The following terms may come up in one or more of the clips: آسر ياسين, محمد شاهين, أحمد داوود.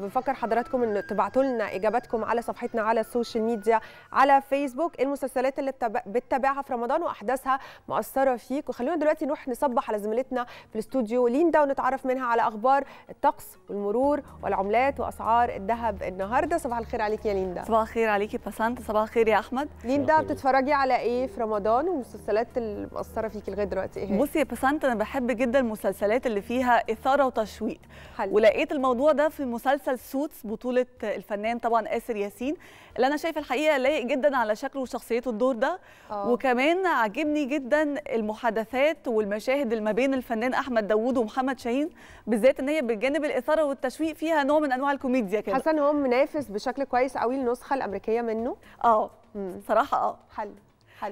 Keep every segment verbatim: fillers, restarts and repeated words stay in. بنفكر حضراتكم ان تبعتوا لنا اجاباتكم على صفحتنا على السوشيال ميديا على فيسبوك، المسلسلات اللي بتتابعها في رمضان واحداثها مؤثره فيك. وخلونا دلوقتي نروح نصبح على زميلتنا في الاستوديو ليندا ونتعرف منها على اخبار الطقس والمرور والعملات واسعار الذهب النهارده. صباح الخير عليك يا ليندا. صباح الخير عليكي بسنت. صباح الخير يا احمد. ليندا، بتتفرجي على ايه في رمضان والمسلسلات اللي مؤثره فيكي لغايه دلوقتي ايه هي؟ بصي يا بسنت، انا بحب جدا المسلسلات اللي فيها اثاره وتشويق، ولقيت الموضوع ده في مسلسل السووتس بطولة الفنان طبعا آسر ياسين، اللي أنا شايفة الحقيقة لايق جدا على شكله وشخصيته الدور ده. أوه. وكمان عجبني جدا المحادثات والمشاهد اللي ما بين الفنان أحمد داوود ومحمد شاهين، بالذات إن هي بالجانب الإثارة والتشويق فيها نوع من أنواع الكوميديا كده. حسن هو منافس بشكل كويس قوي للنسخة الأمريكية منه. أه صراحة أه حلو.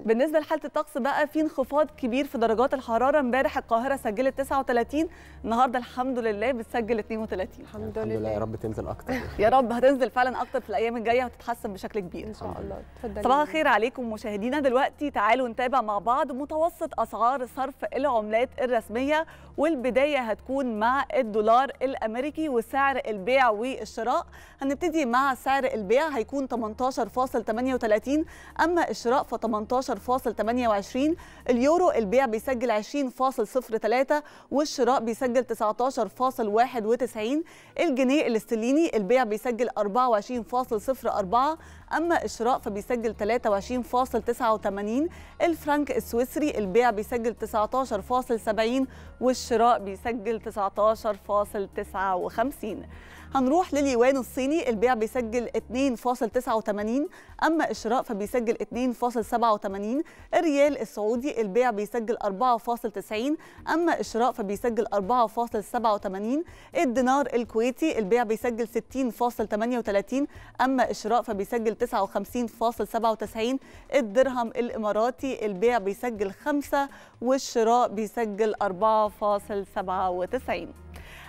بالنسبه لحاله الطقس بقى، في انخفاض كبير في درجات الحراره. امبارح القاهره سجلت تسعة وثلاثين، النهارده الحمد لله بتسجل اثنين وثلاثين. الحمد لله، يا رب تنزل اكتر. يا رب هتنزل فعلا اكتر في الايام الجايه وتتحسن بشكل كبير ان شاء الله. اتفضلي. صباح الخير عليكم مشاهدينا. دلوقتي تعالوا نتابع مع بعض متوسط اسعار صرف العملات الرسميه، والبدايه هتكون مع الدولار الامريكي وسعر البيع والشراء. هنبتدي مع سعر البيع، هيكون ثمانية عشر فاصل ثمانية وثلاثين، اما الشراء ف ثمانية عشر فاصل ثمانية وعشرين. اليورو البيع بيسجل عشرين فاصل صفر ثلاثة والشراء بيسجل تسعة عشر فاصل واحد وتسعين. الجنيه الاسترليني البيع بيسجل أربعة وعشرين فاصل صفر أربعة، اما الشراء فبيسجل ثلاثة وعشرين فاصل تسعة وثمانين. الفرنك السويسري البيع بيسجل تسعة عشر فاصل سبعين والشراء بيسجل تسعة عشر فاصل تسعة وخمسين. هنروح لليوان الصيني، البيع بيسجل اثنين فاصل تسعة وثمانين، اما الشراء فبيسجل اثنين فاصل سبعة وثمانين. الريال السعودي البيع بيسجل أربعة فاصل تسعين، اما الشراء فبيسجل أربعة فاصل سبعة وثمانين. الدينار الكويتي البيع بيسجل ستين فاصل ثمانية وثلاثين، اما الشراء فبيسجل تسعة وخمسين فاصل سبعة وتسعين. الدرهم الاماراتي البيع بيسجل خمسة والشراء بيسجل أربعة فاصل سبعة وتسعين.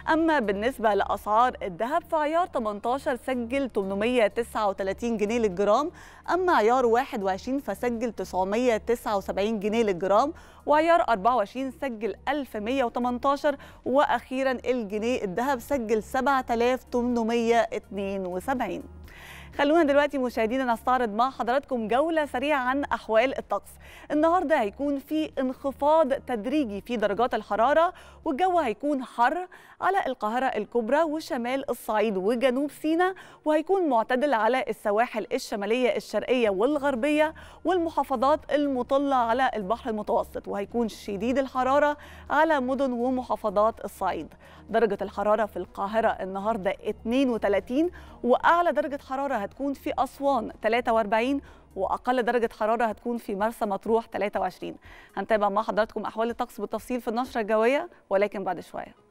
أما بالنسبة لأسعار الذهب فعيار ثمانية عشر سجل ثمانمائة وتسعة وثلاثين جنيه للجرام، أما عيار واحد وعشرين فسجل تسعمائة وتسعة وسبعين جنيه للجرام، وعيار أربعة وعشرين سجل ألف ومائة وثمانية عشر، وأخيرا الجنيه الذهب سجل سبعة آلاف وثمانمائة واثنين وسبعين. خلونا دلوقتي مشاهدينا نستعرض مع حضراتكم جولة سريعة عن أحوال الطقس. النهاردة هيكون في انخفاض تدريجي في درجات الحرارة، والجو هيكون حر على القاهرة الكبرى وشمال الصعيد وجنوب سيناء، وهيكون معتدل على السواحل الشمالية الشرقية والغربية والمحافظات المطلة على البحر المتوسط، وهيكون شديد الحرارة على مدن ومحافظات الصعيد. درجة الحرارة في القاهرة النهاردة اثنين وثلاثين، وأعلى درجة حرارة هتكون في أسوان ثلاثة وأربعين، وأقل درجة حرارة هتكون في مرسى مطروح ثلاثة وعشرين. هنتابع مع حضراتكم أحوال الطقس بالتفصيل في النشرة الجوية، ولكن بعد شوية.